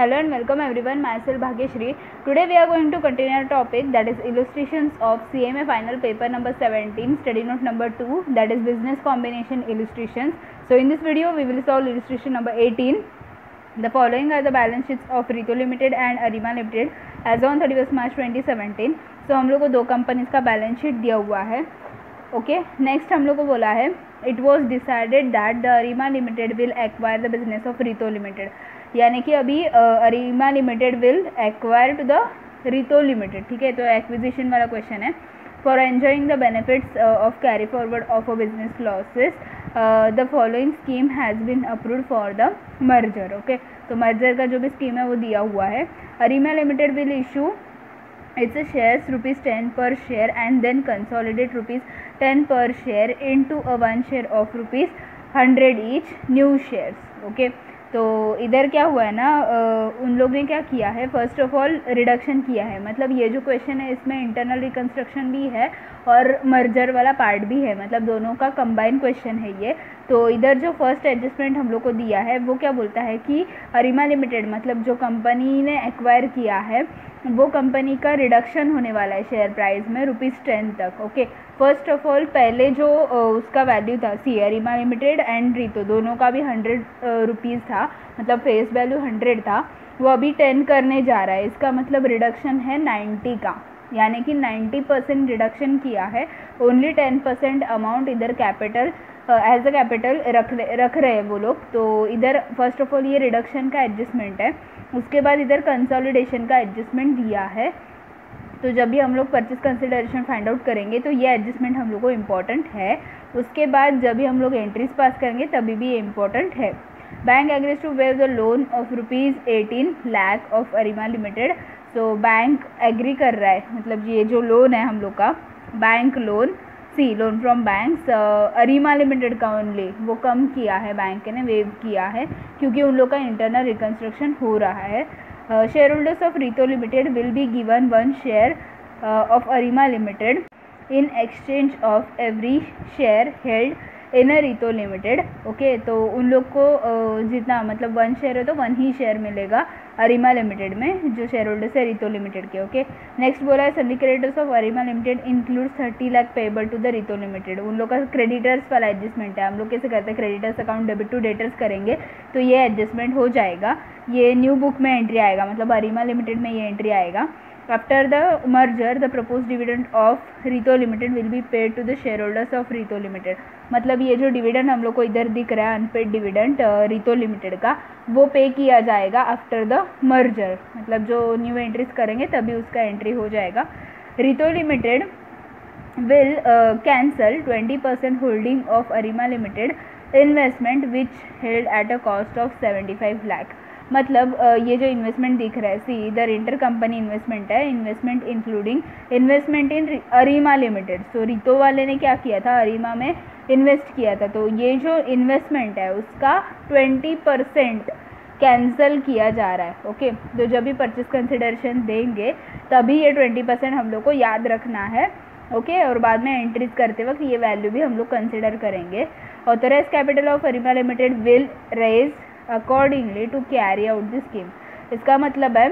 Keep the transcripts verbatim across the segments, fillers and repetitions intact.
Hello and welcome everyone, myself Bhagyashree. Today we are going to continue our topic, that is illustrations of C M A final paper number seventeen, study note number two, that is business combination illustrations. So in this video we will solve illustration number eighteen. The following are the balance sheets of Rito Limited and Arima Limited as on thirty-first March twenty seventeen. So हम लोग को दो companies का balance sheet दिया हुआ है. Okay okay. Next हम लोग को बोला है it was decided that the Arima limited will acquire the business of रितो लिमिटेड, यानी कि अभी ARIMA limited will acquire to the रितो लिमिटेड. ठीक है, तो एक्विजिशन वाला क्वेश्चन है. For enjoying the benefits of carry forward of a business losses the following scheme has been approved for the merger. Okay, तो मर्जर का जो भी स्कीम है वो दिया हुआ है. ARIMA limited will issue its shares rupees ten per share and then consolidate rupees ten per share into a one share of rupees hundred each new shares. Okay, तो इधर क्या हुआ है ना, उन लोग ने क्या किया है, फर्स्ट ऑफ ऑल रिडक्शन किया है. मतलब ये जो क्वेश्चन है इसमें इंटरनल रिकन्स्ट्रक्शन भी है और मर्जर वाला पार्ट भी है, मतलब दोनों का कंबाइन क्वेश्चन है ये. तो इधर जो फर्स्ट एडजस्टमेंट हम लोग को दिया है वो क्या बोलता है कि अरिमा लिमिटेड मतलब जो कंपनी ने एक्वायर किया है वो कंपनी का रिडक्शन होने वाला है शेयर प्राइस में रुपीज़ टेन तक. ओके, फर्स्ट ऑफ ऑल पहले जो उसका वैल्यू था सी अरिमा लिमिटेड एंड रितो दोनों का भी हंड्रेड रुपीज़ था, मतलब फेस वैल्यू हंड्रेड था, वो अभी टेन करने जा रहा है. इसका मतलब रिडक्शन है नाइन्टी का, यानी कि नाइन्टी परसेंट रिडक्शन किया है. ओनली टेन परसेंट अमाउंट इधर कैपिटल एज अ कैपिटल रख रख रहे हैं वो लोग. तो इधर फर्स्ट ऑफ ऑल ये रिडक्शन का एडजस्टमेंट है. उसके बाद इधर कंसोलिडेशन का एडजस्टमेंट दिया है. तो जब भी हम लोग परचेज कंसिडरेशन फाइंड आउट करेंगे तो ये एडजस्टमेंट हम लोग को इम्पॉर्टेंट है. उसके बाद जब भी हम लोग एंट्रीज पास करेंगे तभी भी ये इम्पॉर्टेंट है. Bank agrees to waive the loan of rupees eighteen lakh of ARIMA limited. So bank agree कर रहा है, मतलब ये जो लोन है हम लोग का bank loan see loan from bank Arima limited का ओनली वो कम किया है, बैंक ने वेव किया है क्योंकि उन लोग का इंटरनल रिकन्स्ट्रक्शन हो रहा है. शेयर होल्डर्स ऑफ रितो limited will be given one share of ARIMA limited in exchange of every share held in a Rito limited. Okay, तो उन लोग को uh, जितना मतलब वन शेयर है तो वन ही शेयर मिलेगा अरिमा लिमिटेड में जो शेयर होल्डर्स है रितो लिमिटेड के. ओके, नेक्स्ट बोला है syndicators of ARIMA limited includes thirty lakh payable to the रितो लिमिटेड. उन लोग का क्रेडिटर्स वाला एडजस्टमेंट है. हम लोग कैसे करते हैं, creditors account debit to debtors करेंगे तो ये एडजस्टमेंट हो जाएगा. ये न्यू बुक में एंट्री आएगा, मतलब अरिमा लिमिटेड में ये एंट्री आएगा. After the merger the propose dividend of रितो limited will be paid to the share holders of रितो लिमिटेड. मतलब ये जो डिविडेंड हम लोग को इधर दिख रहा है अनपेड डिविडेंड रितो लिमिटेड का वो पे किया जाएगा आफ्टर द मर्जर, मतलब जो न्यू एंट्रीज करेंगे तभी उसका एंट्री हो जाएगा. रितो limited will cancel twenty percent holding of ARIMA limited investment which held at a cost of seventy five lakh. मतलब ये जो इन्वेस्टमेंट दिख रहा है सी इधर इंटर कंपनी इन्वेस्टमेंट है, investment including investment in ARIMA limited. So रितो वाले ने क्या किया था, अरिमा में इन्वेस्ट किया था, तो ये जो इन्वेस्टमेंट है उसका ट्वेंटी परसेंट कैंसल किया जा रहा है. ओके, तो जब भी परचेज कंसिडरेशन देंगे तभी ये ट्वेंटी परसेंट हम लोग को याद रखना है. ओके okay, और बाद में एंट्रीज करते वक्त ये वैल्यू भी हम लोग कंसिडर करेंगे. Authorise capital of ARIMA limited will raise accordingly to carry out the scheme. इसका मतलब है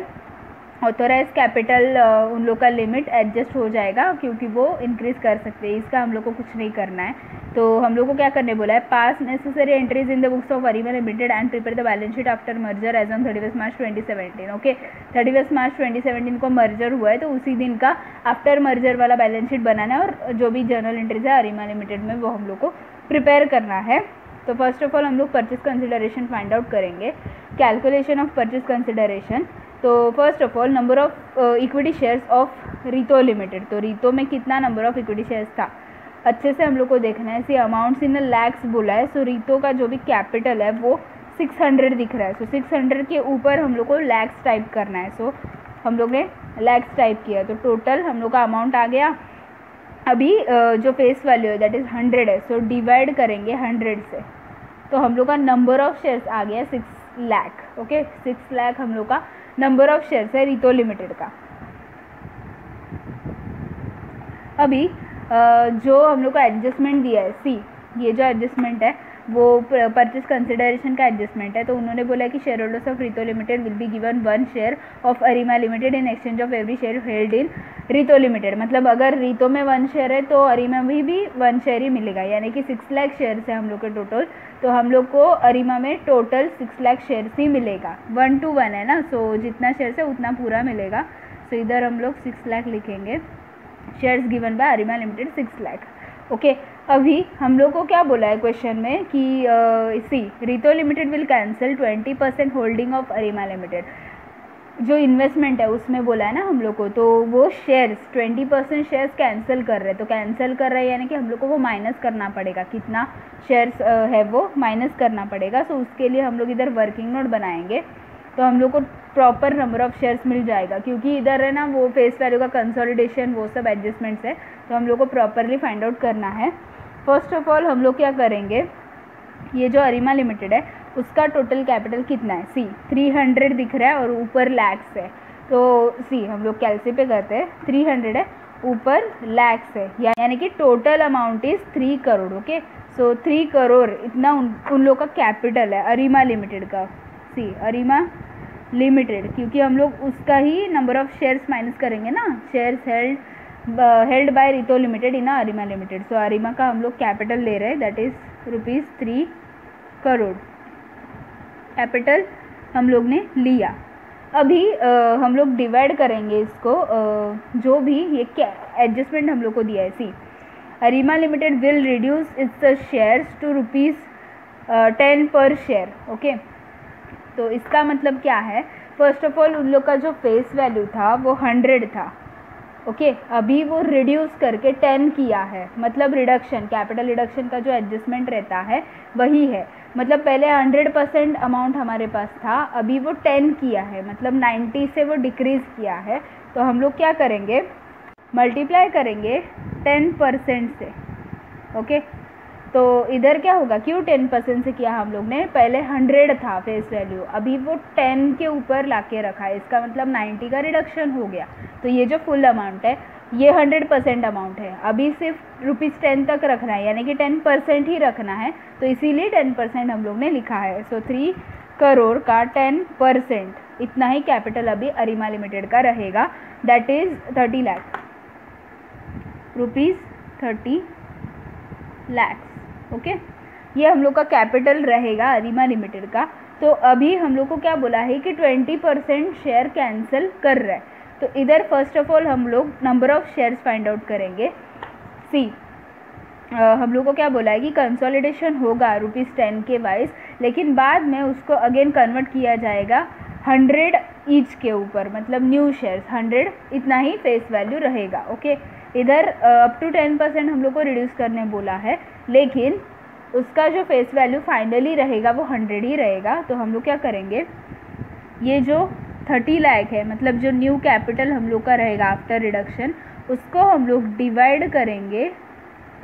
ऑथोराइज कैपिटल उन लोग का लिमिट एडजस्ट हो जाएगा क्योंकि वो इंक्रीज़ कर सकते हैं, इसका हम लोग को कुछ नहीं करना है. तो हम लोग को क्या करने बोला है, pass necessary entries in the books of ARIMA limited and prepare the balance sheet after merger as on thirty first March twenty seventeen. Okay, thirty first March twenty seventeen को मर्जर हुआ है तो उसी दिन का आफ्टर मर्जर वाला balance sheet बनाना है और जो भी जर्नल एंट्रीज है अरिमा लिमिटेड में वो हम लोग को प्रिपेयर करना है. तो फर्स्ट ऑफ ऑल हम लोग परचेज कंसिडरेशन फाइंड आउट करेंगे, कैलकुलेशन ऑफ परचेज कंसिडरेशन. तो first of all number of equity shares of रितो लिमिटेड. तो रितो में कितना नंबर ऑफ इक्विटी शेयर्स था अच्छे से हम लोग को देखना है. सी अमाउंट्स इन लैक्स बोला है. सो so, रितो का जो भी कैपिटल है वो सिक्स हंड्रेड दिख रहा है. सो so, सिक्स हंड्रेड के ऊपर हम लोग को लैक्स टाइप करना है. सो so, हम लोग ने लैक्स टाइप किया तो टोटल हम लोग का अमाउंट आ गया. अभी जो फेस वैल्यू है दैट इज़ हंड्रेड है. सो so, डिवाइड करेंगे हंड्रेड से तो हम लोग का नंबर ऑफ़ शेयर्स आ गया six lakh. Okay, six lakh हम लोग का नंबर ऑफ़ शेयर्स है रितो लिमिटेड का. अभी जो हम लोग का एडजस्टमेंट दिया है सी ये जो एडजस्टमेंट है वो परचेज कंसिडरेशन का एडजस्टमेंट है। तो उन्होंने बोला कि शेयर होल्डर्स ऑफ रितो limited will be given one share of ARIMA limited in exchange of every share held in रितो लिमिटेड। मतलब अगर रितो में वन शेयर है तो अरिमा में भी वन शेयर ही मिलेगा, यानी कि सिक्स लाख शेयर है हम लोग के टोटल। तो हम लोग को अरिमा में टोटल सिक्स लाख शेयर ही मिलेगा, वन टू वन है ना, सो जितना शेयर है उतना पूरा मिलेगा। सो इधर हम लोग सिक्स लाख लिखेंगे, shares given by ARIMA limited six lakh. Okay, अभी हम लोग को क्या बोला है क्वेश्चन में कि इसी Rito limited will cancel twenty percent holding of ARIMA limited, जो इन्वेस्टमेंट है उसमें बोला है ना हम लोग को। तो वो shares twenty percent shares cancel कर रहे हैं, तो कैंसिल कर रहे हैं यानी कि हम लोग को वो माइनस करना पड़ेगा, कितना शेयर्स है वो माइनस करना पड़ेगा। सो उसके लिए हम लोग इधर वर्किंग नोट बनाएंगे, तो हम लोग को प्रॉपर नंबर ऑफ़ शेयर्स मिल जाएगा, क्योंकि इधर है ना वो फेस वैल्यू का कंसोलिडेशन वो सब एडजस्टमेंट्स है, तो हम लोग को प्रॉपरली फाइंड आउट करना है। फर्स्ट ऑफ ऑल हम लोग क्या करेंगे, ये जो अरिमा लिमिटेड है उसका टोटल कैपिटल कितना है, सी थ्री हंड्रेड दिख रहा है और ऊपर लैक्स है, तो सी हम लोग कैलसी पे करते हैं, थ्री हंड्रेड है ऊपर लैक्स है, यानी कि total amount is three crore. Okay, so three crore इतना उन, उन लोग का कैपिटल है अरिमा लिमिटेड का, सी अरिमा लिमिटेड, क्योंकि हम लोग उसका ही नंबर ऑफ़ शेयर्स माइनस करेंगे ना, shares held held by Rito limited in ARIMA limited. So Arima का हम लोग कैपिटल ले रहे हैं, that is rupees three crore capital हम लोग ने लिया। अभी आ, हम लोग डिवाइड करेंगे इसको, आ, जो भी ये एडजस्टमेंट हम लोग को दिया है। See Arima limited will reduce its shares to rupees ten per share. Okay, तो इसका मतलब क्या है, फर्स्ट ऑफ ऑल उन लोग का जो फेस वैल्यू था वो हंड्रेड था। ओके okay, अभी वो रिड्यूस करके टेन किया है, मतलब रिडक्शन, कैपिटल रिडक्शन का जो एडजस्टमेंट रहता है वही है। मतलब पहले हंड्रेड परसेंट अमाउंट हमारे पास था, अभी वो टेन किया है, मतलब नाइन्टी से वो डिक्रीज़ किया है। तो हम लोग क्या करेंगे, मल्टीप्लाई करेंगे टेन परसेंट से। Okay okay? तो इधर क्या होगा, क्यों टेन परसेंट से किया हम लोग ने, पहले हंड्रेड था फेस वैल्यू, अभी वो टेन के ऊपर ला के रखा है, इसका मतलब नाइन्टी का रिडक्शन हो गया। तो ये जो फुल अमाउंट है ये हंड्रेड परसेंट अमाउंट है, अभी सिर्फ रुपीज़ टेन तक रखना है, यानी कि टेन परसेंट ही रखना है, तो इसीलिए टेन परसेंट हम लोग ने लिखा है। सो थ्री करोड़ का टेन परसेंट इतना ही कैपिटल अभी अरिमा लिमिटेड का रहेगा, that is thirty lakh rupees thirty lakh okay okay? ये हम लोग का कैपिटल रहेगा अरिमा लिमिटेड का। तो अभी हम लोग को क्या बोला है कि ट्वेंटी परसेंट शेयर कैंसिल कर रहा है, तो इधर फर्स्ट ऑफ ऑल हम लोग number of shares find out करेंगे। सी हम लोग को क्या बोला है कि कंसोलिडेशन होगा रुपीज़ टेन के वाइज, लेकिन बाद में उसको अगेन कन्वर्ट किया जाएगा हंड्रेड ईच के ऊपर, मतलब न्यू शेयर्स हंड्रेड इतना ही फेस वैल्यू रहेगा। Okay okay? इधर अप टू टेन परसेंट हम लोग को रिड्यूस करने बोला है, लेकिन उसका जो फेस वैल्यू फाइनली रहेगा वो हंड्रेड ही रहेगा। तो हम लोग क्या करेंगे, ये जो थर्टी लाख है, मतलब जो न्यू कैपिटल हम लोग का रहेगा आफ्टर रिडक्शन, उसको हम लोग डिवाइड करेंगे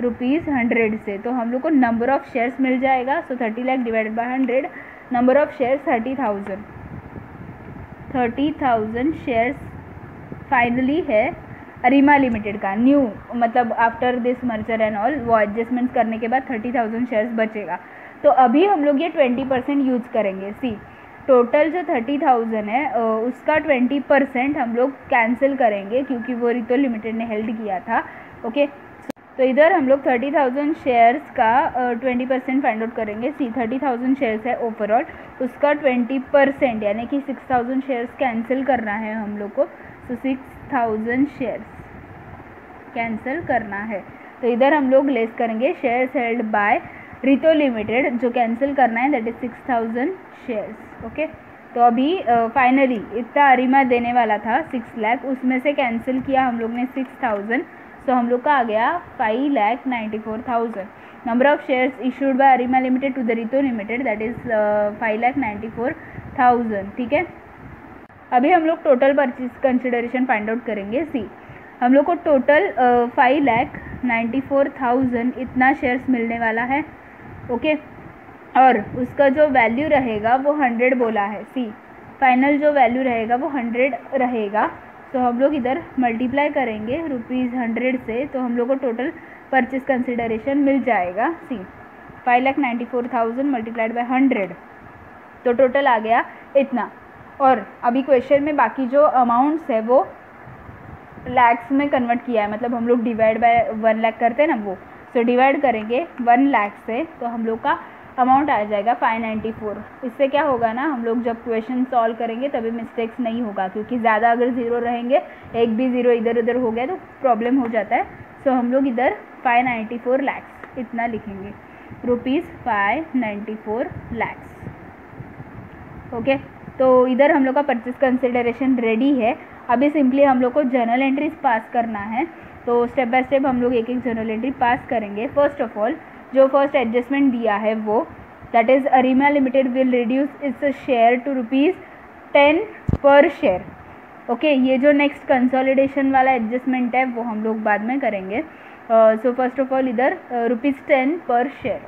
रुपीज़ हंड्रेड से, तो हम लोग को नंबर ऑफ़ शेयर्स मिल जाएगा। So thirty lakh divided by hundred, number of shares thirty thousand thirty thousand shares finally है अरिमा लिमिटेड का न्यू, मतलब after this merger and all वो एडजस्टमेंट करने के बाद थर्टी थाउजेंड शेयर्स बचेगा। तो अभी हम लोग ये ट्वेंटी परसेंट यूज़ करेंगे। सी टोटल जो थर्टी थाउजेंड है उसका ट्वेंटी परसेंट हम लोग कैंसिल करेंगे, क्योंकि वो रितो लिमिटेड ने हेल्ड किया था। ओके, तो इधर हम लोग थर्टी थाउजेंड शेयर्स का ट्वेंटी परसेंट फाइंड आउट करेंगे। सी थर्टी थाउजेंड शेयर्स है ओवरऑल, उसका ट्वेंटी परसेंट यानी कि सिक्स थाउजेंड शेयर्स कैंसिल करना है हम लोग को। So six thousand shares cancel करना है, तो इधर हम लोग लेस करेंगे shares held by Rito limited, जो कैंसिल करना है that is six thousand shares. Okay, तो अभी फाइनली uh, इतना अरिमा देने वाला था सिक्स लाख, उसमें से कैंसिल किया हम लोग ने सिक्स थाउजेंड, सो हम लोग का आ गया five lakh ninety four thousand. Number of shares issued by ARIMA limited to the रितो limited that is five lakh ninety four thousand. ठीक है, अभी हम लोग total purchase consideration find out करेंगे। सी हम लोग को total five lakh ninety four thousand इतना शेयर्स मिलने वाला है। Okay okay? और उसका जो वैल्यू रहेगा वो हंड्रेड बोला है। सी फाइनल जो वैल्यू रहेगा वो हंड्रेड रहेगा, तो हम लोग इधर मल्टीप्लाई करेंगे रुपीज़ हंड्रेड से, तो हम लोग को टोटल परचेस कंसिडरेशन मिल जाएगा। See five lakh ninety four thousand multiplied by hundred, तो टोटल आ गया इतना। और अभी क्वेश्चन में बाकी जो अमाउंट्स है वो लैक्स में कन्वर्ट किया है, मतलब हम लोग डिवाइड बाय वन लाख करते हैं ना वो, सो डिवाइड करेंगे वन लाख से तो हम लोग का अमाउंट आ जाएगा फाइव नाइन्टी फोर। इससे क्या होगा ना, हम लोग जब क्वेश्चन सॉल्व करेंगे तभी मिस्टेक्स नहीं होगा, क्योंकि ज़्यादा अगर ज़ीरो रहेंगे, एक भी ज़ीरो इधर उधर हो गया तो प्रॉब्लम हो जाता है। सो हम लोग इधर फाइव नाइन्टी फोर लैक्स इतना लिखेंगे, rupees five ninety four lakhs. Okay, तो इधर हम लोग का परचेस कंसिडरेशन रेडी है। अभी सिंपली हम लोग को जर्नल एंट्रीज पास करना है, तो स्टेप बाय स्टेप हम लोग एक एक जर्नल एंट्री पास करेंगे। फर्स्ट ऑफ ऑल जो फर्स्ट एडजस्टमेंट दिया है वो that is Arima limited will reduce its share to rupees ten per share. Okay, ये जो नेक्स्ट कंसोलिडेशन वाला एडजस्टमेंट है वो हम लोग बाद में करेंगे। सो फर्स्ट ऑफ ऑल इधर रुपीज़ टेन पर शेयर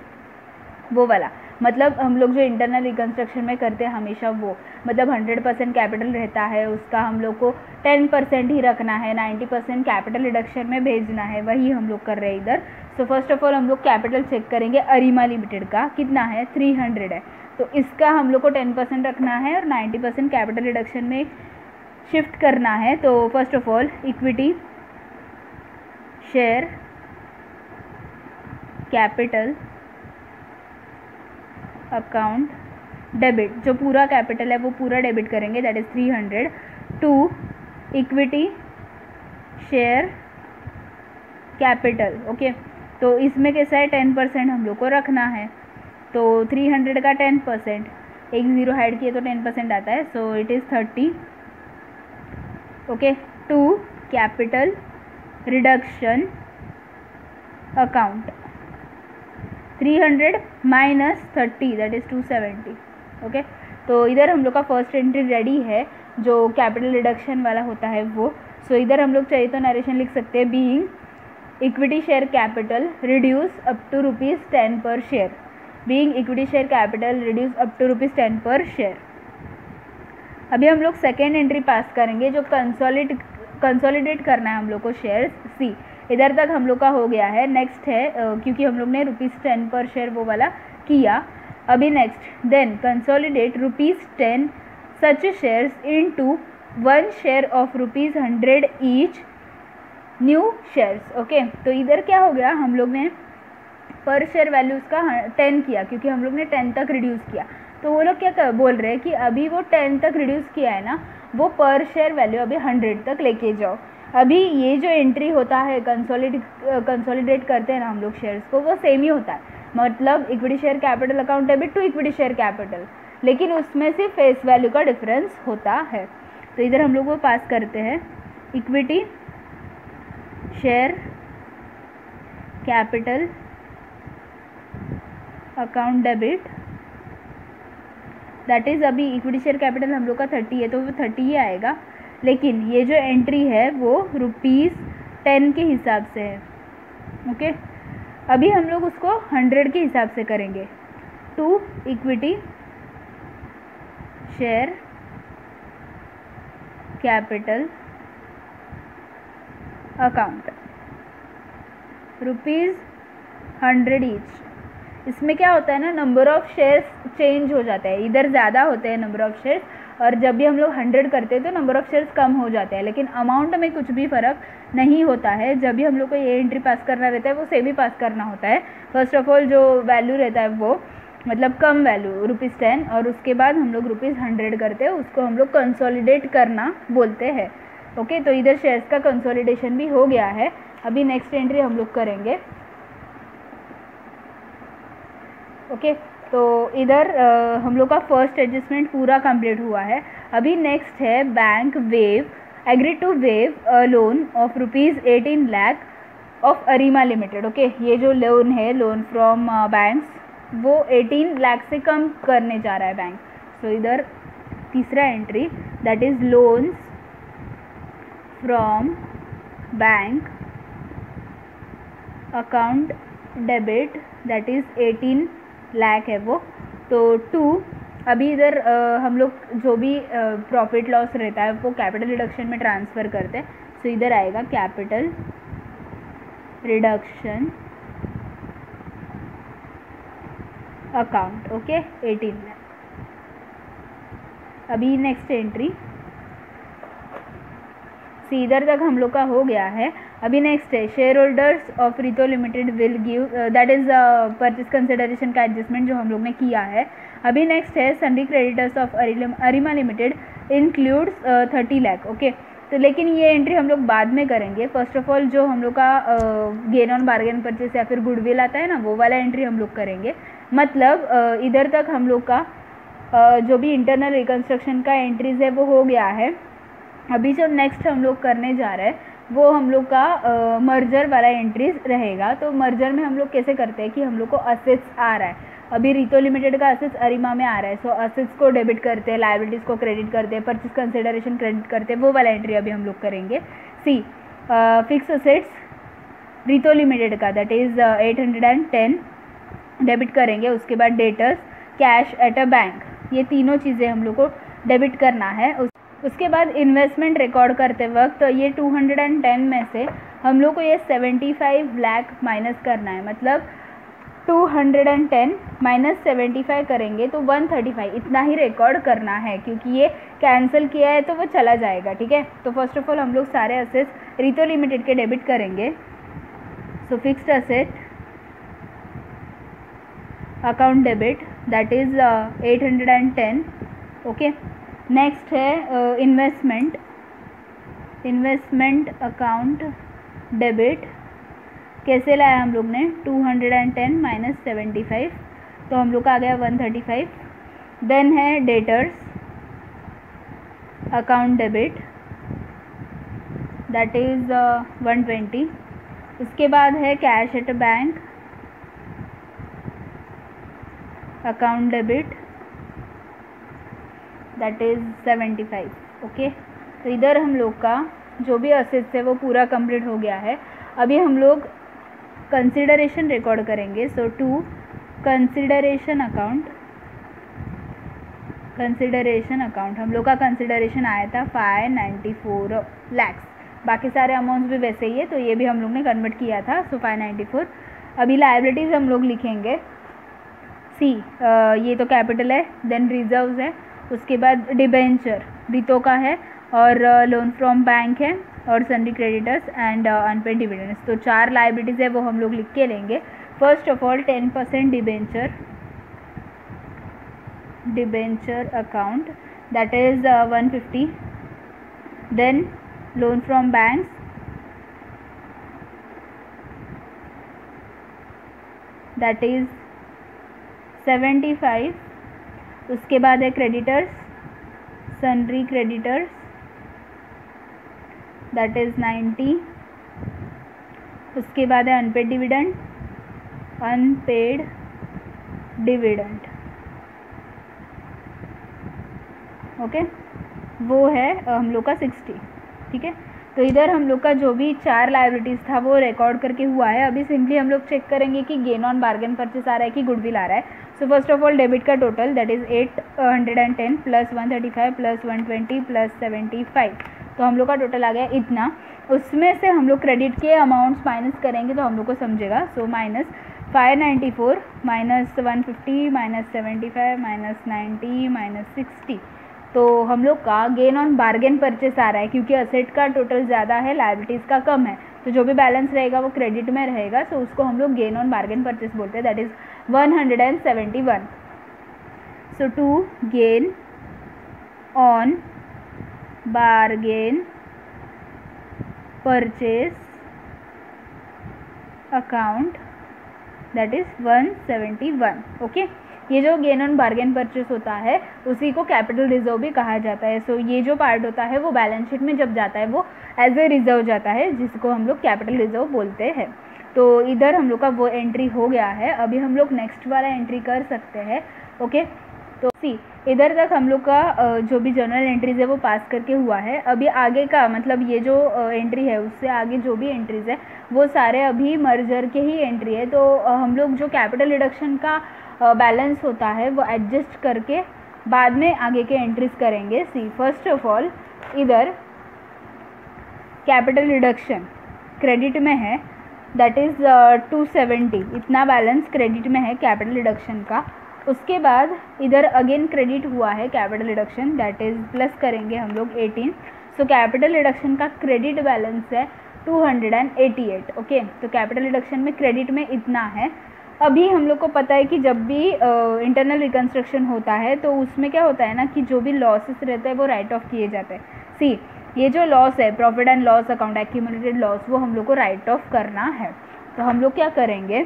वो वाला, मतलब हम लोग जो इंटरनल रिकन्स्ट्रक्शन में करते हैं हमेशा वो, मतलब हंड्रेड परसेंट कैपिटल रहता है उसका, हम लोग को टेन परसेंट ही रखना है, नाइन्टी परसेंट कैपिटल रिडक्शन में भेजना है, वही हम लोग कर रहे हैं इधर। सो फर्स्ट ऑफ ऑल हम लोग कैपिटल चेक करेंगे अरिमा लिमिटेड का कितना है, थ्री हंड्रेड है, तो इसका हम लोग को टेन परसेंट रखना है और नाइन्टी परसेंट कैपिटल रिडक्शन में शिफ्ट करना है। तो first of all equity share capital account debit, जो पूरा कैपिटल है वो पूरा डेबिट करेंगे, that is three hundred to equity share capital. Okay, तो इसमें कैसा है, टेन परसेंट हम लोग को रखना है, तो थ्री हंड्रेड का टेन परसेंट, एक ज़ीरो हाइड किए तो टेन परसेंट आता है, so it is thirty. Okay, to capital reduction account, three hundred minus thirty that is two seventy. Okay, तो इधर हम लोग का फर्स्ट एंट्री रेडी है जो कैपिटल रिडक्शन वाला होता है वो। सो so, इधर हम लोग चाहिए तो नरेशन लिख सकते हैं, being equity share capital reduce up to rupees ten per share, being equity share capital reduce up to rupees ten per share. अभी हम लोग सेकेंड एंट्री पास करेंगे जो कंसोलिड कंसोलिडेट करना है हम लोग को शेयर सी। इधर तक हम लोग का हो गया है। नेक्स्ट है uh, क्योंकि हम लोग ने रुपीज़ टेन पर शेयर वो वाला किया, अभी next then consolidate rupees ten such shares into one share of rupees hundred each new shares. Okay, तो इधर क्या हो गया, हम लोग ने पर शेयर वैल्यूज़ का टेन किया क्योंकि हम लोग ने टेन तक रिड्यूस किया, तो वो लोग क्या कर, बोल रहे हैं कि अभी वो टेन तक रिड्यूस किया है ना, वो पर शेयर वैल्यू अभी हंड्रेड तक लेके जाओ। अभी ये जो एंट्री होता है कंसोलिड कंसोलिडेट करते हैं ना हम लोग शेयर्स को, वो सेम ही होता है, मतलब equity share capital account debit to equity share capital, लेकिन उसमें से फेस वैल्यू का डिफरेंस होता है। तो इधर हम लोग वो पास करते हैं, equity share capital account debit that is, अभी इक्विटी शेयर कैपिटल हम लोग का थर्टी है तो वो थर्टी ही आएगा, लेकिन ये जो एंट्री है वो रुपीज़ टेन के हिसाब से है। ओके, अभी हम लोग उसको हंड्रेड के हिसाब से करेंगे, to equity share capital account rupees hundred each. इसमें क्या होता है ना, नंबर ऑफ़ शेयर्स चेंज हो जाता है, इधर ज़्यादा होते हैं नंबर ऑफ़ शेयर्स, और जब भी हम लोग हंड्रेड करते हैं तो नंबर ऑफ़ शेयर्स कम हो जाते हैं, लेकिन अमाउंट में कुछ भी फ़र्क नहीं होता है। जब भी हम लोग को ये एंट्री पास करना रहता है वो सेम ही पास करना होता है। फर्स्ट ऑफ ऑल जो वैल्यू रहता है वो, मतलब कम वैल्यू रुपीज़ टेन, और उसके बाद हम लोग रुपीज़ हंड्रेड करते हैं, उसको हम लोग कंसोलिडेट करना बोलते हैं। ओके, तो इधर शेयर्स का कंसोलिडेशन भी हो गया है। अभी नेक्स्ट एंट्री हम लोग करेंगे। ओके, तो इधर आ, हम लोग का फर्स्ट एडजस्टमेंट पूरा कंप्लीट हुआ है। अभी नेक्स्ट है bank waive agree to waive a loan of rupees eighteen lakh of ARIMA limited. Okay, ये जो लोन है, लोन फ्रॉम बैंक्स, वो एटीन लाख से कम करने जा रहा है बैंक। सो so, इधर तीसरा entry that is loans from bank account debit that is eighteen lakh है वो, तो टू। अभी इधर हम लोग जो भी प्रॉफिट लॉस रहता है वो कैपिटल रिडक्शन में ट्रांसफ़र करते हैं, सो इधर आएगा capital reduction account okay eighteen में। अभी नेक्स्ट एंट्री सी इधर तक हम लोग का हो गया है। अभी नेक्स्ट है शेयर होल्डर्स ऑफ रितो limited will give that is purchase consideration का एडजस्टमेंट जो हम लोग ने किया है। अभी नेक्स्ट है sundry creditors of ARIMA limited includes thirty lakh okay. तो लेकिन ये एंट्री हम लोग बाद में करेंगे। फर्स्ट ऑफ ऑल जो हम लोग का गेन ऑन बार्गेन परचेस या फिर गुडविल आता है ना वो वाला एंट्री हम लोग करेंगे। मतलब uh, इधर तक हम लोग का uh, जो भी इंटरनल रिकन्स्ट्रक्शन का एंट्रीज है वो हो गया है। अभी जो नेक्स्ट हम लोग करने जा रहे हैं वो हम लोग का मर्जर uh, वाला एंट्रीज रहेगा। तो मर्जर में हम लोग कैसे करते हैं कि हम लोग को असेट्स आ रहा है। अभी रितो लिमिटेड का असेट्स अरिमा में आ रहा है सो so, असेट्स को डेबिट करते हैं, लायबिलिटीज़ को क्रेडिट करते हैं, परचेज कंसिडरेशन क्रेडिट करते हैं, वो वाला एंट्री अभी हम लोग करेंगे। See fix assets Rito limited का that is eight hundred and ten debit करेंगे। उसके बाद debtors cash at a bank ये तीनों चीज़ें हम लोग को डेबिट करना है। उस उसके बाद इन्वेस्टमेंट रिकॉर्ड करते वक्त तो ये टू हंड्रेड टेन में से हम लोग को ये पचहत्तर लाख माइनस करना है। मतलब टू हंड्रेड टेन माइनस पचहत्तर करेंगे तो एक सौ पैंतीस इतना ही रिकॉर्ड करना है क्योंकि ये कैंसिल किया है तो वो चला जाएगा ठीक है। तो फर्स्ट ऑफ ऑल हम लोग सारे असेट्स रितो लिमिटेड के डेबिट करेंगे। So fixed asset account debit that is eight hundred ten okay. Next है इन्वेस्टमेंट इन्वेस्टमेंट अकाउंट डेबिट कैसे लाया हम लोग ने two hundred ten minus seventy five तो हम लोग का आ गया वन थर्टी फाइव। देन है debtors account debit that is one twenty. उसके बाद है cash at bank account debit that is seventy five okay. तो इधर हम लोग का जो भी असेट्स है वो पूरा कंप्लीट हो गया है। अभी हम लोग कंसिडरेशन रिकॉर्ड करेंगे। So to consideration account consideration account हम लोग का कंसिडरेशन आया था फाइव नाइन्टी फोर लैक्स। बाकी सारे अमाउंट्स भी वैसे ही है तो ये भी हम लोग ने कन्वर्ट किया था सो फाइव नाइन्टी फोर। अभी लायबिलिटीज़ हम लोग लिखेंगे। सी ये तो कैपिटल है, देन रिजर्व्स है, उसके बाद डिबेंचर रितो का है और लोन फ्रॉम बैंक है और sundry creditors and unpaid dividends. तो चार लायबिलिटीज़ है वो हम लोग लिख के लेंगे। First of all ten percent debenture debenture account that is one fifty. Then loan from bank that is seventy five. उसके बाद है creditors sundry creditors that is ninety. उसके बाद है unpaid dividend unpaid dividend okay वो है हम लोग का सिक्सटी ठीक है। तो इधर हम लोग का जो भी चार लायबिलिटीज़ था वो रिकॉर्ड करके हुआ है। अभी सिंपली हम लोग चेक करेंगे कि गेन ऑन बार्गेन परचेस आ रहा है कि गुडविल आ रहा है। So first of all debit का total that is eight hundred ten plus one thirty five plus one twenty plus seventy five तो हम लोग का टोटल आ गया इतना। उसमें से हम लोग क्रेडिट के अमाउंट्स माइनस करेंगे तो हम लोग को समझेगा। So minus five ninety four minus one fifty minus seventy five minus ninety minus sixty तो हम लोग का गेन ऑन बार्गेन परचेस आ रहा है क्योंकि असेट का टोटल ज़्यादा है, लायबिलिटीज़ का कम है। तो जो भी बैलेंस रहेगा वो क्रेडिट में रहेगा सो so उसको हम लोग गेन ऑन बार्गेन परचेस बोलते हैं that is one hundred seventy one. So to gain on bargain purchase account that is one seventy one okay. ये जो गेन ऑन बार्गेन परचेस होता है उसी को कैपिटल रिजर्व भी कहा जाता है। सो so, ये जो पार्ट होता है वो बैलेंस शीट में जब जाता है वो एज ए रिजर्व जाता है जिसको हम लोग कैपिटल रिजर्व बोलते हैं। तो इधर हम लोग का वो एंट्री हो गया है। अभी हम लोग नेक्स्ट वाला एंट्री कर सकते हैं ओके। तो सी इधर तक हम लोग का जो भी जनरल एंट्रीज़ है वो पास करके हुआ है। अभी आगे का मतलब ये जो एंट्री है उससे आगे जो भी एंट्रीज़ है वो सारे अभी मर्जर के ही एंट्री है। तो हम लोग जो कैपिटल रिडक्शन का बैलेंस होता है वो एडजस्ट करके बाद में आगे के एंट्रीज करेंगे। सी फर्स्ट ऑफ ऑल इधर कैपिटल रिडक्शन क्रेडिट में है दैट इज़ टू सेवेंटी इतना बैलेंस क्रेडिट में है कैपिटल रिडक्शन का। उसके बाद इधर अगेन क्रेडिट हुआ है capital reduction, that is plus करेंगे हम लोग एटीन. सो कैपिटल रिडक्शन का क्रेडिट बैलेंस है two hundred eighty eight. Okay, तो कैपिटल रिडक्शन में क्रेडिट में इतना है. अभी हम लोग को पता है कि जब भी इंटरनल uh, रिकन्स्ट्रक्शन होता है तो उसमें क्या होता है ना कि जो भी लॉसेस रहते हैं वो राइट ऑफ किए जाते हैं. सी, ये जो लॉस है profit and loss account accumulated loss, वो हम लोग को राइट ऑफ करना है. तो हम लोग क्या करेंगे,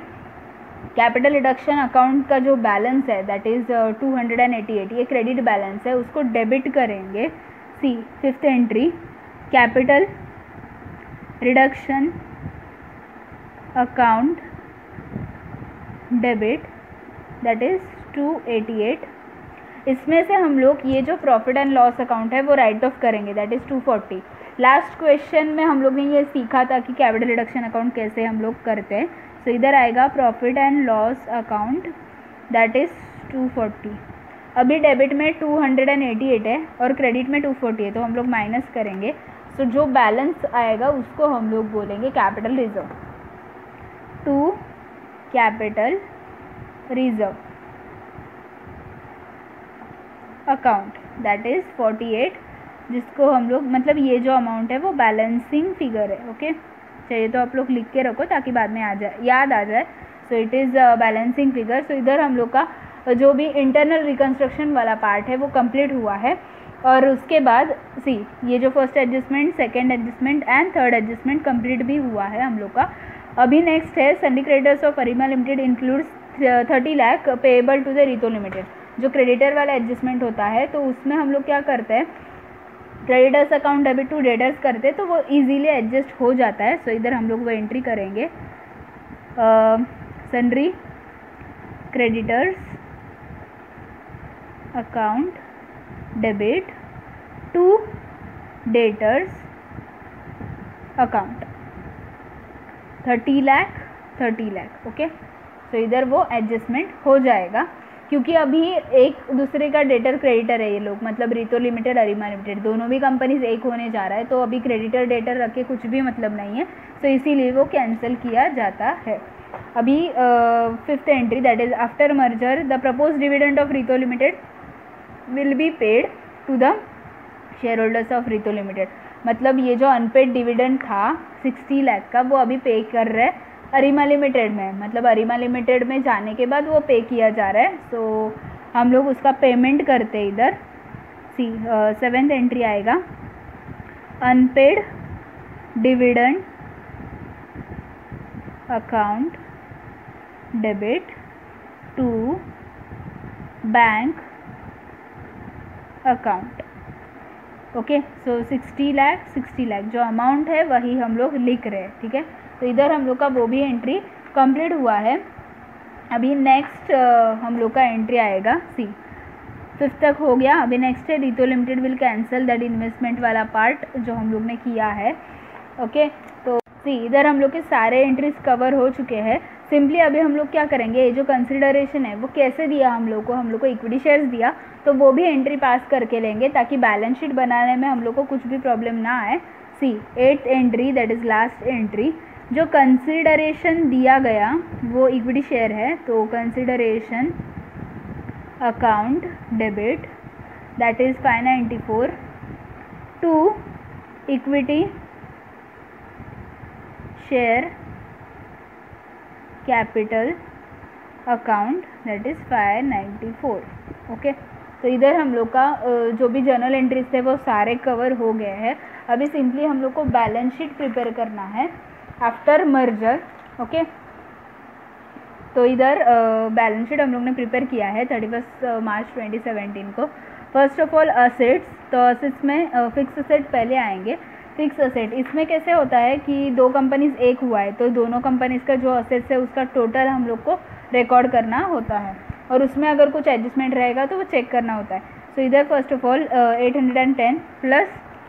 कैपिटल रिडक्शन अकाउंट का जो बैलेंस है that is two hundred eighty eight, ये क्रेडिट बैलेंस है, उसको डेबिट करेंगे. See, fifth entry capital reduction account debit that is two eighty eight. इसमें से हम लोग ये जो प्रॉफिट एंड लॉस अकाउंट है वो राइट ऑफ करेंगे that is two forty. Last question में हम लोग ने ये सीखा था कि कैपिटल रिडक्शन अकाउंट कैसे हम लोग करते हैं. सो so, इधर आएगा profit and loss account that is two forty. अभी डेबिट में टू हंड्रेड एटी एट है और क्रेडिट में टू फोर्टी है, तो हम लोग माइनस करेंगे. सो so, जो बैलेंस आएगा उसको हम लोग बोलेंगे capital reserve. To capital reserve account that is forty eight, जिसको हम लोग मतलब ये जो अमाउंट है वो बैलेंसिंग फिगर है. ओके, चाहिए तो आप लोग लिख के रखो ताकि बाद में आ जाए, याद आ जाए. So it is balancing figure. So इधर हम लोग का जो भी इंटरनल रिकन्स्ट्रक्शन वाला पार्ट है वो कंप्लीट हुआ है. और उसके बाद सी, ये जो first adjustment, second adjustment and third adjustment complete भी हुआ है हम लोग का. अभी नेक्स्ट है syndicators of ARIMA limited includes thirty lakh payable to the रितो लिमिटेड. जो क्रेडिटर वाला एडजस्टमेंट होता है तो उसमें हम लोग क्या करते हैं, creditors account debit to debtors करते हैं, तो वो इजीली एडजस्ट हो जाता है. सो so, इधर हम लोग वो एंट्री करेंगे sundry creditors account debit to debtors account thirty lakh thirty lakh. Okay, so इधर वो एडजस्टमेंट हो जाएगा क्योंकि अभी एक दूसरे का डेटर क्रेडिटर है ये लोग, मतलब रितो लिमिटेड अरिमा लिमिटेड दोनों भी कंपनीज एक होने जा रहा है. तो अभी क्रेडिटर डेटर रख के कुछ भी मतलब नहीं है, तो इसीलिए वो कैंसिल किया जाता है. अभी fifth entry that is after merger the propose dividend of रितो limited will be paid to the share holders of रितो लिमिटेड. मतलब ये जो अनपेड डिविडेंड था सिक्सटी लाख का वो अभी पे कर रहे हैं अरिमा लिमिटेड में, मतलब अरिमा लिमिटेड में जाने के बाद वो पे किया जा रहा है. तो हम लोग उसका पेमेंट करते हैं. इधर सी, सेवेंथ एंट्री आएगा unpaid dividend account debit to bank account. Okay, so sixty lakh sixty lakh जो अमाउंट है वही हम लोग लिख रहे हैं. ठीक है, तो इधर हम लोग का वो भी एंट्री कंप्लीट हुआ है. अभी नेक्स्ट हम लोग का एंट्री आएगा सी, फिफ्थ तक हो गया. अभी नेक्स्ट है रितो limited will cancel that investment वाला पार्ट जो हम लोग ने किया है. ओके, तो सी इधर हम लोग के सारे एंट्रीज कवर हो चुके हैं. सिंपली अभी हम लोग क्या करेंगे, ये जो कंसिडरेशन है वो कैसे दिया हम लोग को, हम लोग को इक्विटी शेयर्स दिया, तो वो भी एंट्री पास करके लेंगे ताकि बैलेंस शीट बनाने में हम लोग को कुछ भी प्रॉब्लम ना आए. See, eighth entry that is last entry, जो कंसिडरेशन दिया गया वो इक्विटी शेयर है. तो consideration account debit that is five ninety four to equity share capital account that is five ninety four. Okay, तो इधर हम लोग का जो भी जर्नल एंट्रीज थे वो सारे कवर हो गए हैं. अभी सिंपली हम लोग को बैलेंस शीट प्रिपेयर करना है आफ्टर मर्जर. ओके, तो इधर बैलेंस शीट हम लोग ने प्रिपेयर किया है thirty first March twenty seventeen को. फर्स्ट ऑफ ऑल असेट्स, तो असेट्स में फिक्स असेट पहले आएंगे. फिक्स असेट इसमें कैसे होता है कि दो कंपनीज एक हुआ है तो दोनों कंपनीज का जो असेट्स है उसका टोटल हम लोग को रिकॉर्ड करना होता है और उसमें अगर कुछ एडजस्टमेंट रहेगा तो वो चेक करना होता है. सो so, इधर first of all eight hundred and ten plus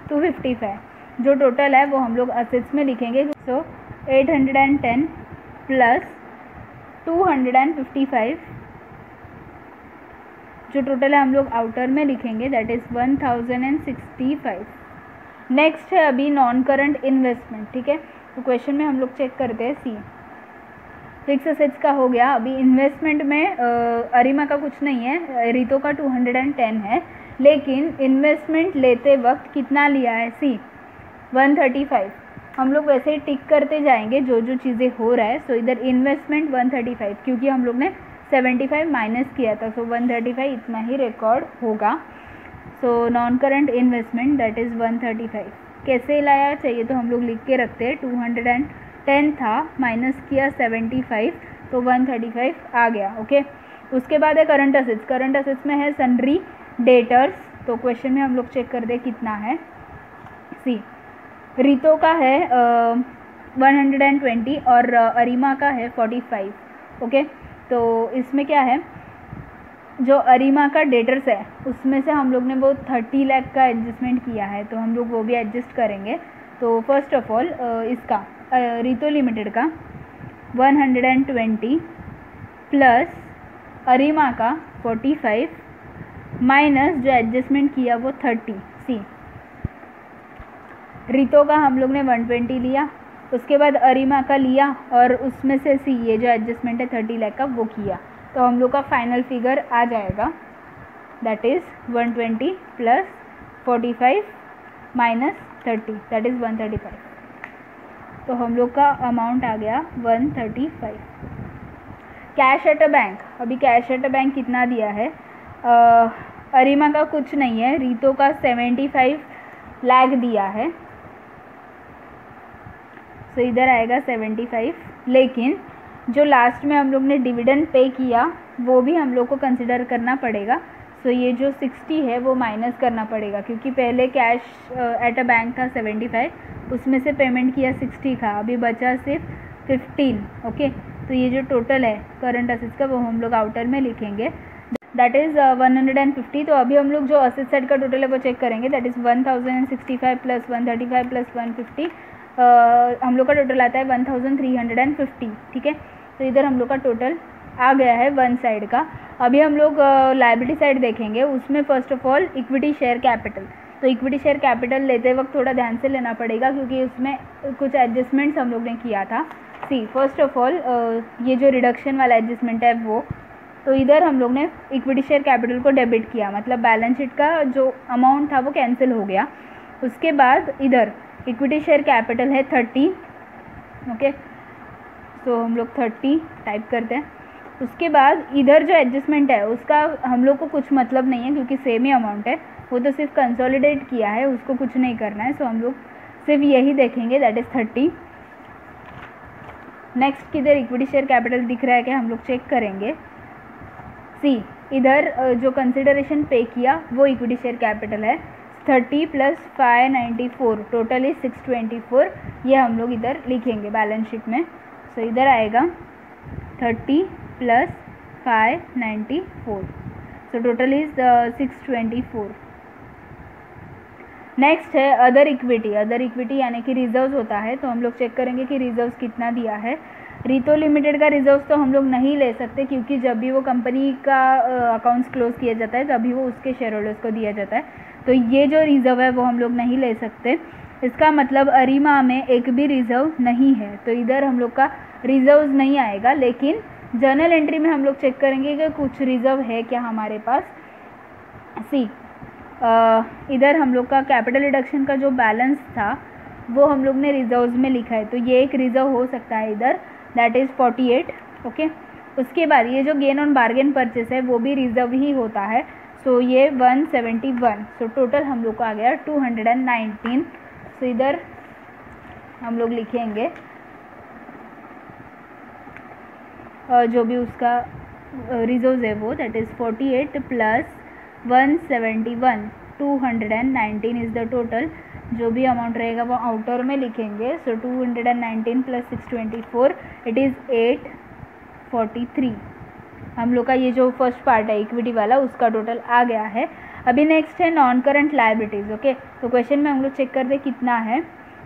two fifty five जो टोटल है वो हम लोग असेट्स में लिखेंगे. So eight hundred ten plus two hundred fifty five जो टोटल है हम लोग आउटर में लिखेंगे that is one thousand sixty five. Next है अभी नॉन करंट इन्वेस्टमेंट. ठीक है, तो क्वेश्चन में हम लोग चेक करते हैं सी फिक्स असेट्स का हो गया। अभी इन्वेस्टमेंट में अरिमा का कुछ नहीं है, रितो का टू हंड्रेड टेन है, लेकिन इन्वेस्टमेंट लेते वक्त कितना लिया है, सी वन थर्टी फाइव। हम लोग वैसे ही टिक करते जाएंगे जो जो चीज़ें हो रहा है। सो इधर इन्वेस्टमेंट वन थर्टी फाइव, क्योंकि हम लोग ने सेवेंटी फाइव माइनस किया था, सो वन थर्टी फाइव इतना ही रिकॉर्ड होगा। So non current investment that is one thirty five. कैसे लाया चाहिए तो हम लोग लिख के रखते हैं, टू हंड्रेड टेन था माइनस किया सेवेंटी फाइव तो वन थर्टी फाइव आ गया। ओके, उसके बाद है करंट असेट्स। करंट असेट्स में है सन्ड्री डेटर्स, तो क्वेश्चन में हम लोग चेक कर दे कितना है। सी रितो का है वन हंड्रेड ट्वेंटी और अरिमा का है फोर्टी फाइव। ओके, तो इसमें क्या है, जो अरिमा का डेटर्स है उसमें से हम लोग ने वो थर्टी लाख का एडजस्टमेंट किया है, तो हम लोग वो भी एडजस्ट करेंगे। तो फर्स्ट ऑफ ऑल इसका रितो लिमिटेड का one hundred twenty plus ARIMA का फोर्टी फाइव माइनस जो एडजस्टमेंट किया वो थर्टी। सी रितो का हम लोग ने वन ट्वेंटी लिया, उसके बाद अरिमा का लिया और उसमें से सी ये जो एडजस्टमेंट है थर्टी लाख का वो किया, तो हम लोग का फाइनल फिगर आ जाएगा that is one twenty plus forty five minus thirty that is one thirty five. तो हम लोग का अमाउंट आ गया one thirty five. Cash at a bank, अभी कैश एट अ बैंक कितना दिया है, आ, अरिमा का कुछ नहीं है, रितो का सेवेंटी फाइव लाख दिया है, सो इधर आएगा सेवेंटी फाइव। लेकिन जो लास्ट में हम लोग ने डिविडेंड पे किया वो भी हम लोग को कंसिडर करना पड़ेगा, सो ये जो सिक्सटी है वो माइनस करना पड़ेगा, क्योंकि पहले कैश एट अ बैंक था सेवेंटी फाइव, उसमें से पेमेंट किया सिक्सटी का, अभी बचा सिर्फ फिफ्टीन। ओके, तो ये जो टोटल है करंट असेट्स का वो हम लोग आउटर में लिखेंगे that is one hundred fifty. तो अभी हम लोग जो असेट साइड का टोटल है वो चेक करेंगे that is one thousand sixty five plus one thirty five plus one fifty, uh, हम लोग का टोटल आता है one thousand three hundred fifty. ठीक है, तो इधर हम लोग का टोटल आ गया है वन साइड का। अभी हम लोग लायबिलिटी साइड देखेंगे, उसमें first of all equity share capital. तो इक्विटी शेयर कैपिटल लेते वक्त थोड़ा ध्यान से लेना पड़ेगा, क्योंकि उसमें कुछ एडजस्टमेंट्स हम लोग ने किया था। सी फर्स्ट ऑफ ऑल ये जो रिडक्शन वाला एडजस्टमेंट है वो, तो इधर हम लोग ने इक्विटी शेयर कैपिटल को डेबिट किया, मतलब बैलेंस शीट का जो अमाउंट था वो कैंसिल हो गया। उसके बाद इधर इक्विटी शेयर कैपिटल है थर्टी। ओके, तो हम लोग थर्टी टाइप करते हैं। उसके बाद इधर जो एडजस्टमेंट है उसका हम लोग को कुछ मतलब नहीं है, क्योंकि सेम ही अमाउंट है, वो तो सिर्फ कंसोलिडेट किया है, उसको कुछ नहीं करना है, सो हम लोग सिर्फ यही देखेंगे दैट इज़ थर्टी। नेक्स्ट किधर इक्विटी शेयर कैपिटल दिख रहा है क्या, हम लोग चेक करेंगे। सी इधर जो कंसिडरेशन पे किया वो इक्विटी शेयर कैपिटल है, thirty plus five ninety four, total is six twenty four. ये हम लोग इधर लिखेंगे बैलेंस शीट में, सो इधर आएगा thirty plus five ninety four, so total is six twenty four. Next है अदर इक्विटी। अदर इक्विटी यानी कि रिजर्व्स होता है, तो हम लोग चेक करेंगे कि रिजर्व्स कितना दिया है। रितो लिमिटेड का रिजर्व्स तो हम लोग नहीं ले सकते, क्योंकि जब भी वो कंपनी का अकाउंट्स क्लोज किया जाता है तभी वो उसके शेयर होल्डर्स को दिया जाता है, तो ये जो रिज़र्व है वो हम लोग नहीं ले सकते। इसका मतलब अरिमा में एक भी रिज़र्व नहीं है, तो इधर हम लोग का रिजर्व्स नहीं आएगा। लेकिन जर्नल एंट्री में हम लोग चेक करेंगे कि कुछ रिज़र्व है क्या हमारे पास। सी इधर हम लोग का कैपिटल रिडक्शन का जो बैलेंस था वो हम लोग ने रिजर्व्स में लिखा है, तो ये एक रिज़र्व हो सकता है इधर that is forty eight. Okay, उसके बाद ये जो गेन ऑन बार्गेन परचेस है वो भी रिजर्व ही होता है, सो so ये one seventy one, so total हम लोग को आ गया टू हंड्रेड नाइनटीन। सो इधर हम लोग लिखेंगे और जो भी उसका रिजर्व है वो that is forty eight plus one seventy one, two hundred nineteen is the total. जो भी अमाउंट रहेगा वो आउटर में लिखेंगे, so two hundred nineteen plus six twenty four it is eight forty three. हम लोग का ये जो फर्स्ट पार्ट है इक्विटी वाला उसका टोटल आ गया है। अभी नेक्स्ट है नॉन करंट लायबिलिटीज़। ओके, तो क्वेश्चन में हम लोग चेक कर दें कितना है।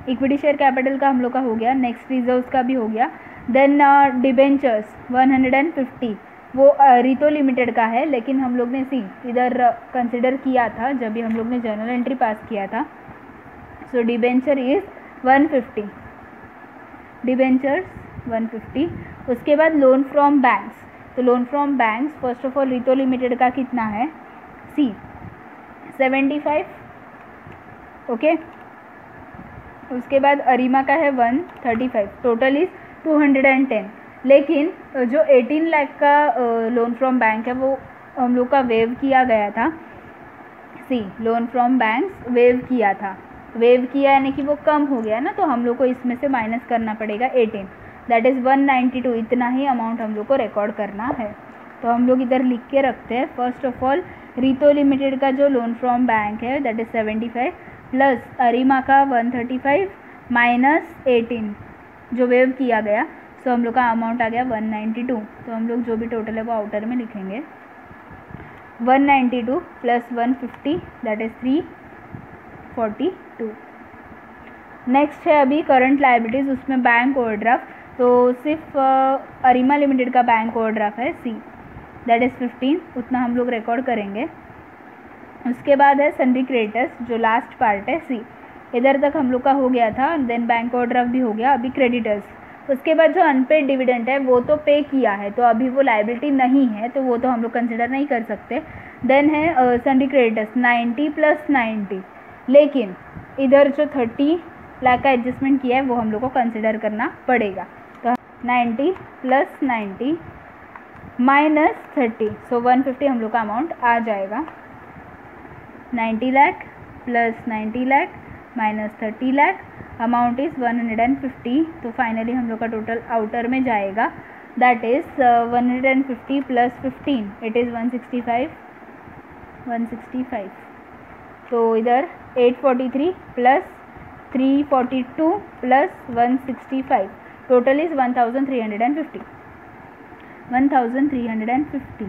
इक्विटी शेयर कैपिटल का हम लोग का हो गया, नेक्स्ट रिजर्व्स का भी हो गया, then debentures one hundred fifty, वो रितो लिमिटेड का है, लेकिन हम लोग ने सी इधर कंसिडर किया था जब भी हम लोग ने जर्नल एंट्री पास किया था, so debenture is one fifty, debentures one fifty. उसके बाद लोन फ्रॉम बैंक्स, तो loan from banks first of all रितो लिमिटेड का कितना है सी सेवेंटी फाइव, ओके। उसके बाद अरिमा का है one thirty five, total is two hundred and ten. लेकिन जो अठारह लाख का लोन फ्रॉम बैंक है वो हम लोग का वेव किया गया था, see loan from banks waive किया था, वेव किया यानी कि वो कम हो गया ना, तो हम लोग को इसमें से माइनस करना पड़ेगा eighteen, that is one ninety two, इतना ही अमाउंट हम लोग को रिकॉर्ड करना है। तो हम लोग इधर लिख के रखते हैं, फर्स्ट ऑफ ऑल रितो लिमिटेड का जो लोन फ्रॉम बैंक है that is seventy five plus ARIMA का one thirty five minus eighteen जो वेव किया गया, सो हम लोग का अमाउंट आ गया वन नाइन्टी टू। तो हम लोग जो भी टोटल है वो आउटर में लिखेंगे, one ninety two plus one fifty that is three forty two. Next है अभी करंट लाइबिलिटीज़, उसमें बैंक ओवरड्राफ्ट, तो सिर्फ अरिमा लिमिटेड का बैंक ओवरड्राफ्ट है सी दैट इज़ फिफ्टीन, उतना हम लोग रिकॉर्ड करेंगे। उसके बाद है सनरी क्रेडिटर्स, जो लास्ट पार्ट है सी, इधर तक हम लोग का हो गया था, देन बैंक ओवरड्राफ्ट भी हो गया, अभी क्रेडिटर्स। उसके बाद जो अनपेड डिविडेंड है वो तो पे किया है, तो अभी वो लाइबिलिटी नहीं है, तो वो तो हम लोग कंसिडर नहीं कर सकते। देन है sundry creditors ninety plus ninety, लेकिन इधर जो थर्टी लाख का एडजस्टमेंट किया है वो हम लोग को कंसिडर करना पड़ेगा। तो ninety plus ninety minus thirty, so one fifty हम लोग का अमाउंट आ जाएगा। Ninety lakh plus ninety lakh minus thirty lakh, amount is one hundred and fifty. तो फाइनली हम लोग का टोटल आउटर में जाएगा, that is one hundred and fifty plus fifteen, it is one sixty five one sixty five. तो इधर eight forty three plus three forty two plus one sixty five, total is one thousand three hundred and fifty. One thousand three hundred and fifty.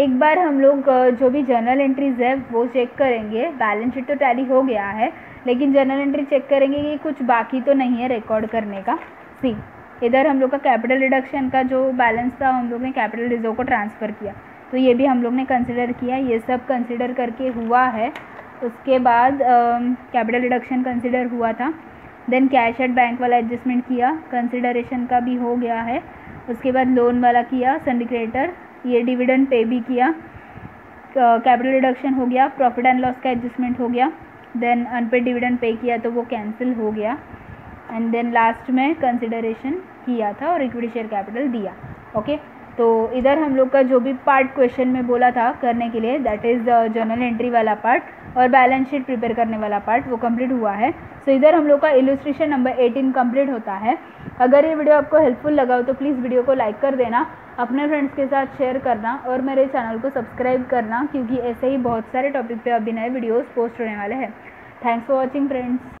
एक बार हम लोग जो भी journal entries है वो चेक करेंगे, बैलेंस शीट तो टैली हो गया है, लेकिन जर्नल एंट्री चेक करेंगे कि कुछ बाकी तो नहीं है रिकॉर्ड करने का। सी इधर हम लोग का कैपिटल रिडक्शन का जो बैलेंस था हम लोग ने कैपिटल रिजर्व को ट्रांसफ़र किया, तो ये भी हम लोग ने कंसिडर किया, ये सब कंसिडर करके हुआ है। उसके बाद कैपिटल रिडक्शन कंसिडर हुआ था, देन कैश एट बैंक वाला एडजस्टमेंट किया, कंसिडरेशन का भी हो गया है। उसके बाद लोन वाला किया, सिंडिकेटर, ये डिविडेंड पे भी किया, कैपिटल रिडक्शन हो गया, प्रॉफिट एंड लॉस का एडजस्टमेंट हो गया, देन अनपेड डिविडेंड पे किया तो वो कैंसिल हो गया, एंड देन लास्ट में कंसिडरेशन किया था और इक्विटी शेयर कैपिटल दिया। Okay okay? तो इधर हम लोग का जो भी पार्ट क्वेश्चन में बोला था करने के लिए, दैट इज़ जर्नल एंट्री वाला पार्ट और बैलेंस शीट प्रिपेयर करने वाला पार्ट, वो कंप्लीट हुआ है। सो so, इधर हम लोग का इलस्ट्रेशन नंबर एटीन कंप्लीट होता है। अगर ये वीडियो आपको हेल्पफुल लगा हो तो प्लीज़ वीडियो को लाइक कर देना, अपने फ्रेंड्स के साथ शेयर करना और मेरे चैनल को सब्सक्राइब करना, क्योंकि ऐसे ही बहुत सारे टॉपिक पे अभी नए वीडियोस पोस्ट होने वाले हैं। Thanks for watching friends.